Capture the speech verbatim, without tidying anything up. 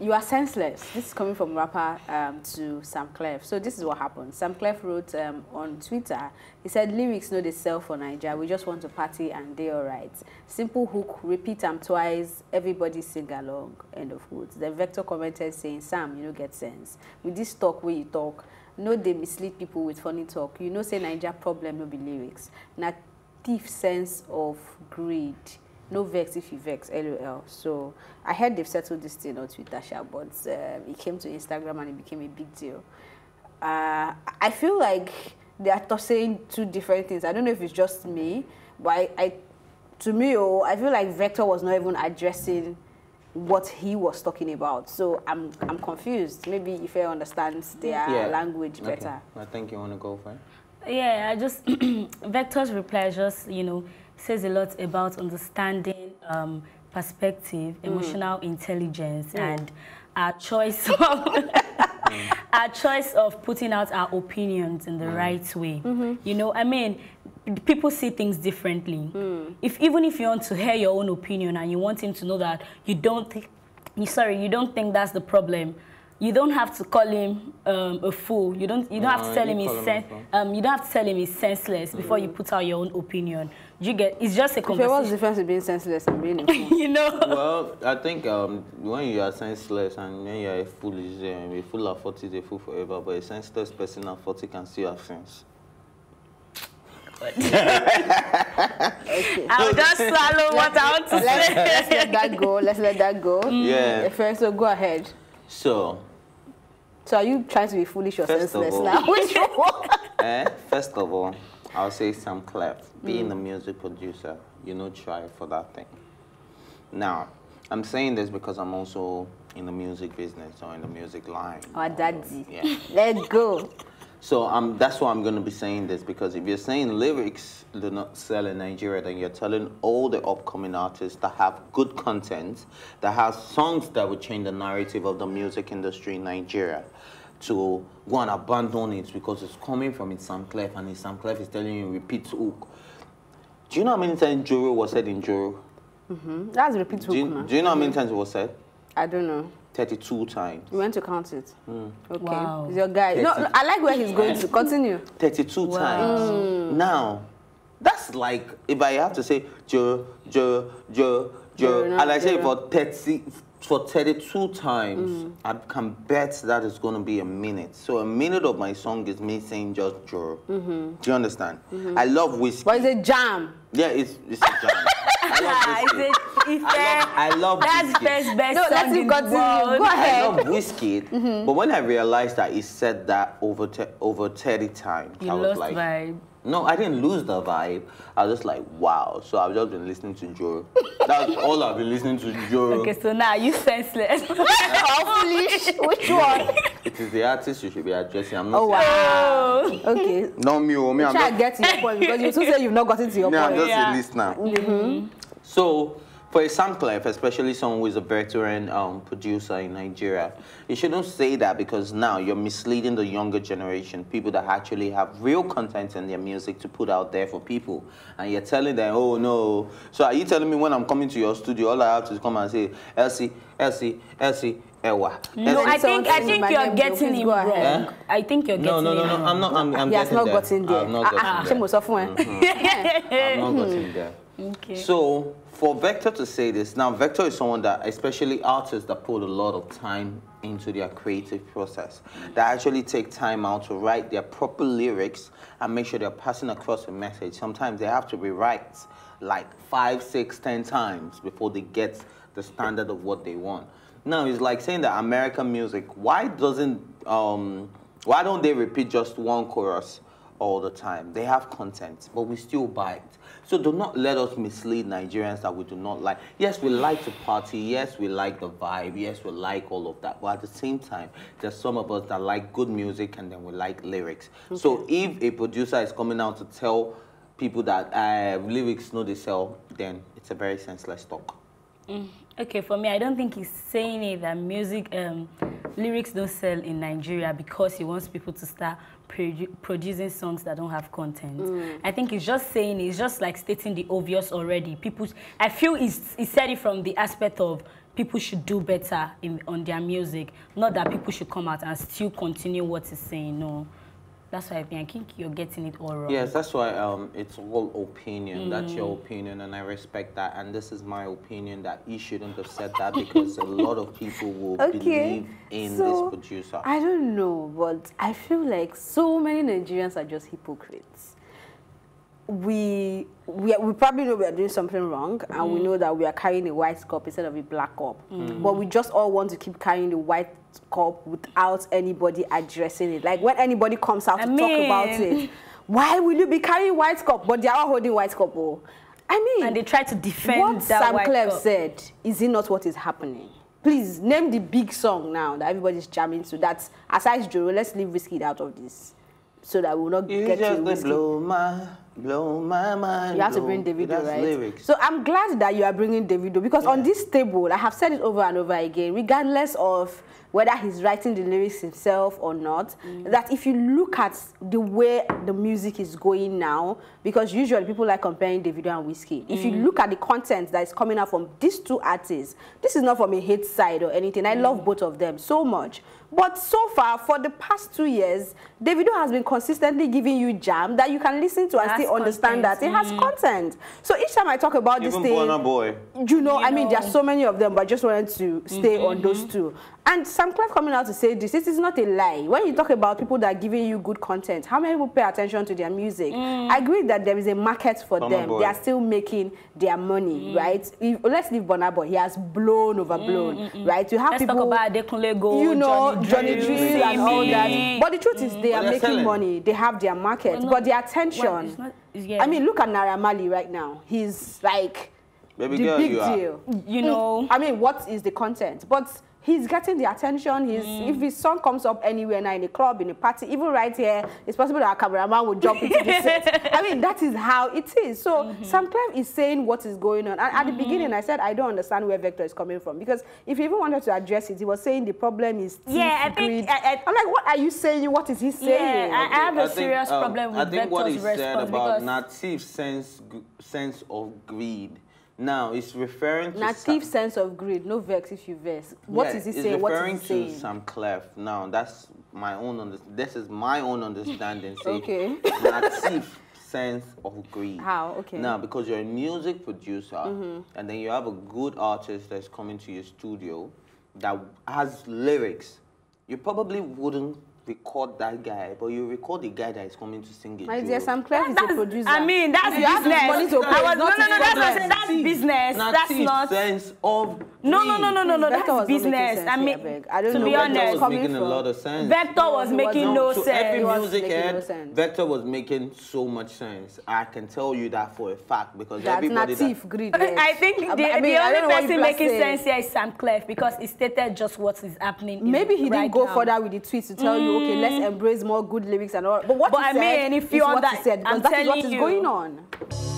You are senseless. This is coming from rapper um, to Samklef. So this is what happened. Samklef wrote um, on Twitter, he said, lyrics no dey sell for Naija. We just want to party and dey all right. Simple hook, repeat am twice, everybody sing along, end of quotes. Then Vector commented saying, Sam, you no get sense. With this talk where you talk, no dey mislead people with funny talk. You know say Naija problem no be lyrics. Na thief sense of greed. No vex if you vex, lol. So I heard they've settled this thing on Twitter, but uh, it came to Instagram and it became a big deal. Uh, I feel like they are saying two different things. I don't know if it's just me, but I, I, to me, oh, I feel like Vector was not even addressing what he was talking about. So I'm, I'm confused. Maybe if I understand their yeah. language okay. better. I think you want to go for it. Yeah, I just Vector's reply just, you know, says a lot about understanding um, perspective, mm. emotional intelligence, mm. and our choice of mm. our choice of putting out our opinions in the mm. right way. Mm-hmm. You know, I mean, people see things differently. Mm. If even if you want to hear your own opinion and you want him to know that you don't think, sorry, you don't think that's the problem. You don't have to call him um, a fool. You don't. You don't no, have to tell him he's sen him um, You don't have to tell him he's senseless mm-hmm. before you put out your own opinion. You get. It's just a conversation. What's the difference between being senseless and being a fool? You know. Well, I think um, when you are senseless and when you are a fool, is uh, a fool at forty is a fool forever. But a senseless person at forty can still have sense. Okay. I'll just swallow what I want to say. Let's, let's let that go. Let's let that go. Mm. Yeah. First, so go ahead. So, so are you trying to be foolish or senseless all, now? Which one? Eh, first of all, I'll say Samklef. Being mm. a music producer, you know, try for that thing. Now, I'm saying this because I'm also in the music business or in the music line. Our oh, daddy. Yeah. Let's go. So um, that's why I'm going to be saying this, because if you're saying lyrics do not sell in Nigeria, then you're telling all the upcoming artists that have good content, that have songs that would change the narrative of the music industry in Nigeria, to go and abandon it because it's coming from its Samklef, and its Samklef is telling you repeat hook. Do you know how many times Jọrọ was said in Jọrọ? Mm-hmm. That's repeat hook. Do you, do you know mm-hmm. how many times it was said? I don't know. thirty-two times. You went to count it? Mm. Okay. Wow. He's your guy. No, no, I like where he's going to. Continue. thirty-two wow. times. Mm. Now, that's like, if I have to say, Jọrọ, Jọrọ, Jọrọ, Jọrọ, and I say for, thirty, for thirty-two times, mm. I can bet that it's going to be a minute. So a minute of my song is me saying just Jọrọ. Mm-hmm. Do you understand? Mm-hmm. I love Wizkid. But it's a jam. Yeah, it's, it's a jam. I love Wizkid. I love, I love That's Wizkid. best, best no, song in the world. Go ahead. I love Wizkid, mm-hmm. but when I realized that he said that over over thirty times, you I was lost like, vibe. No, I didn't lose the vibe. I was just like, wow. So I've just been listening to Jọrọ. That's all I've been listening to Jọrọ. Okay, so now you senseless. Foolish. Which one? It is the artist you should be addressing. I'm not. Oh wow. Okay. No, me, oh, me. I'm not get to your point because you two say you've not gotten to your no, point. I'm just yeah. a listener. Mm-hmm. So. For a Samklef, especially someone who is a veteran um, producer in Nigeria, you shouldn't say that because now you're misleading the younger generation, people that actually have real content in their music to put out there for people. And you're telling them, oh no. So are you telling me when I'm coming to your studio, all I have to is come and say, Elsie, Elsie, Elsie, Ewa. No, I think, I think you're getting him wrong. Eh? I think you're getting him wrong. No, no, no, no, I'm not, I'm, I'm yeah, getting there. He has not gotten there. I'm not getting there. I'm not getting there. Okay. So, for Vector to say this, now Vector is someone that, especially artists that put a lot of time into their creative process, that actually take time out to write their proper lyrics and make sure they're passing across a message. Sometimes they have to rewrite like five, six, ten times before they get the standard of what they want. Now, it's like saying that American music, why doesn't, um, why don't they repeat just one chorus all the time? They have content, but we still buy it. So do not let us mislead Nigerians that we do not like. Yes, we like to party. Yes, we like the vibe. Yes, we like all of that. But at the same time, there's some of us that like good music and then we like lyrics. Okay. So if a producer is coming out to tell people that uh, lyrics no dey sell, then it's a very senseless talk. Mm. Okay, for me, I don't think he's saying it that music, um, lyrics don't sell in Nigeria because he wants people to start produ producing songs that don't have content. Mm. I think he's just saying, he's just like stating the obvious already. People, I feel he's, he said it from the aspect of people should do better in, on their music. Not that people should come out and still continue what he's saying, no. That's why I think, I think you're getting it all wrong. Yes, that's why um, it's all opinion. Mm. That's your opinion, and I respect that. And this is my opinion that you shouldn't have said that because a lot of people will okay. believe in so, this producer. I don't know, but I feel like so many Nigerians are just hypocrites. We, we, we probably know we are doing something wrong, mm. and we know that we are carrying a white cup instead of a black cup. Mm. But we just all want to keep carrying the white cup without anybody addressing it. Like when anybody comes out I to mean... talk about it, why will you be carrying white cup? But they are all holding white cup. Oh, I mean, and they try to defend what that Sam white Clef cup. said. Is it not what is happening? Please name the big song now that everybody's jamming to. That's aside Jọrọ. Let's leave Wizkid out of this. So that we will not you get to Wizkid. Blow my, blow my mind. You have to bring Davido, right? Lyrics. So I'm glad that you are bringing Davido because yeah. on this table, I have said it over and over again, regardless of whether he's writing the lyrics himself or not, mm. that if you look at the way the music is going now, because usually people like comparing Davido and Wizkid. If mm. you look at the content that is coming out from these two artists, this is not from a hate side or anything. I mm. love both of them so much. But so far, for the past two years, Davido has been consistently giving you jam that you can listen to and still content. understand that. It mm. has content. So each time I talk about Even this thing, Burna Boy. you know, you I know. mean, there are so many of them, but I just wanted to stay mm-hmm. on those two. And Samklef coming out to say this, this is not a lie. When you talk about people that are giving you good content, how many people pay attention to their music? Mm. I agree that there is a market for Burna them. Boy. They are still making their money, mm. right? If, let's leave Burna Boy. He has blown, overblown, mm, mm, mm. right? You have Let's people, talk about Adekunle, you know, Johnny Drille and all that. But the truth mm. is they are making selling. money. They have their market. Well, no, but the attention, well, it's not, it's, yeah. I mean, look at Naira Marley right now. He's like Baby the girl, big you deal. Are. You know. I mean, what is the content? But he's getting the attention. He's, mm. if his song comes up anywhere now, in a club, in a party, even right here, it's possible that our cameraman will jump into the set. I mean, that is how it is. So mm-hmm. Samklef is saying what is going on. And at mm-hmm. the beginning, I said, I don't understand where Vector is coming from. Because if he even wanted to address it, he was saying the problem is teeth, yeah, I think, I, I, I'm like, what are you saying? What is he saying? Yeah, I, I have I a think, serious um, problem with Vector's response. I think what he said about Nativ's sense, sense of greed. Now, it's referring to... Native sense of greed. No vex if you vex. What yeah, is he saying? What is he saying? It's referring to Samklef. Now, that's my own... Under this is my own understanding. Okay. Native sense of greed. How? Okay. Now, because you're a music producer, mm-hmm. and then you have a good artist that's coming to your studio that has lyrics, you probably wouldn't record that guy, but you record the guy that is coming to sing it. My dear, Samklef is a producer. I mean, that's you business. To I was, no, no, no, that's what I said. That's business. Native that's not sense of. No, no, no, no, no, no. That's was business. Sense, I mean, yeah, I don't to know be honest, Vector was coming making from. a lot of sense. Vector was, was making no, no sense. Every music head, no Vector was making so much sense. I can tell you that for a fact because that's everybody. Native that, greed. I think the, I mean, the only person making sense here is Samklef because he stated just what is happening. Maybe he didn't go further with the tweets to tell you. Okay, let's embrace more good lyrics and all. But what but he I said mean, if you is what that, he said, because I'm that is what is you. going on.